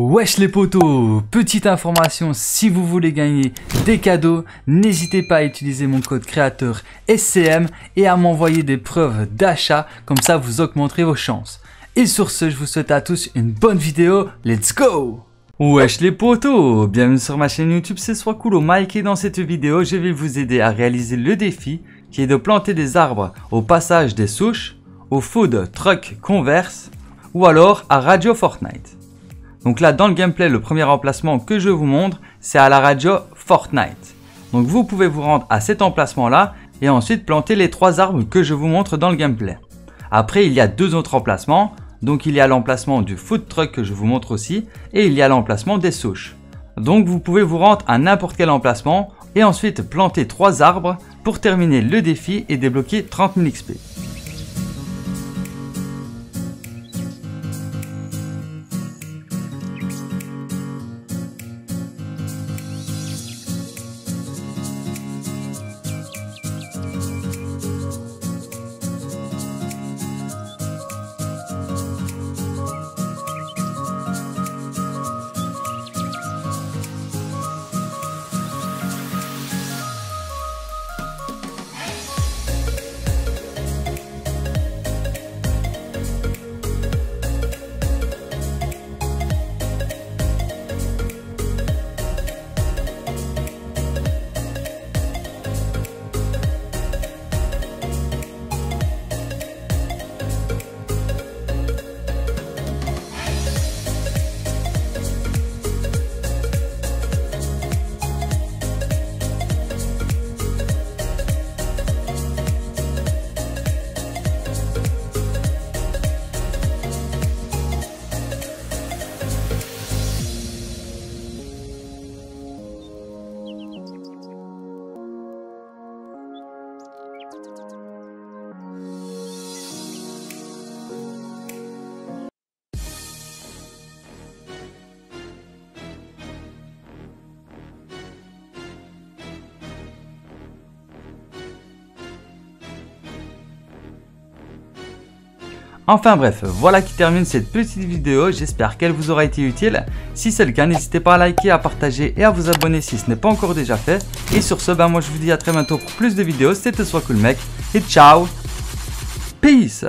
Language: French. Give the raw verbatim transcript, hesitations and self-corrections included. Wesh les potos, petite information, si vous voulez gagner des cadeaux, n'hésitez pas à utiliser mon code créateur S C M et à m'envoyer des preuves d'achat, comme ça vous augmenterez vos chances. Et sur ce, je vous souhaite à tous une bonne vidéo, let's go! Wesh les potos, bienvenue sur ma chaîne YouTube, c'est Soiscool Mec et dans cette vidéo, je vais vous aider à réaliser le défi qui est de planter des arbres au passage des souches, au food truck Converse ou alors à Radio Fortnite. Donc là, dans le gameplay, le premier emplacement que je vous montre, c'est à la radio Fortnite. Donc vous pouvez vous rendre à cet emplacement-là et ensuite planter les trois arbres que je vous montre dans le gameplay. Après, il y a deux autres emplacements. Donc il y a l'emplacement du food truck que je vous montre aussi et il y a l'emplacement des souches. Donc vous pouvez vous rendre à n'importe quel emplacement et ensuite planter trois arbres pour terminer le défi et débloquer trente mille X P. Enfin bref, voilà qui termine cette petite vidéo, j'espère qu'elle vous aura été utile. Si c'est le cas, n'hésitez pas à liker, à partager et à vous abonner si ce n'est pas encore déjà fait. Et sur ce, ben moi je vous dis à très bientôt pour plus de vidéos, c'était Soiscool Mec et ciao, peace.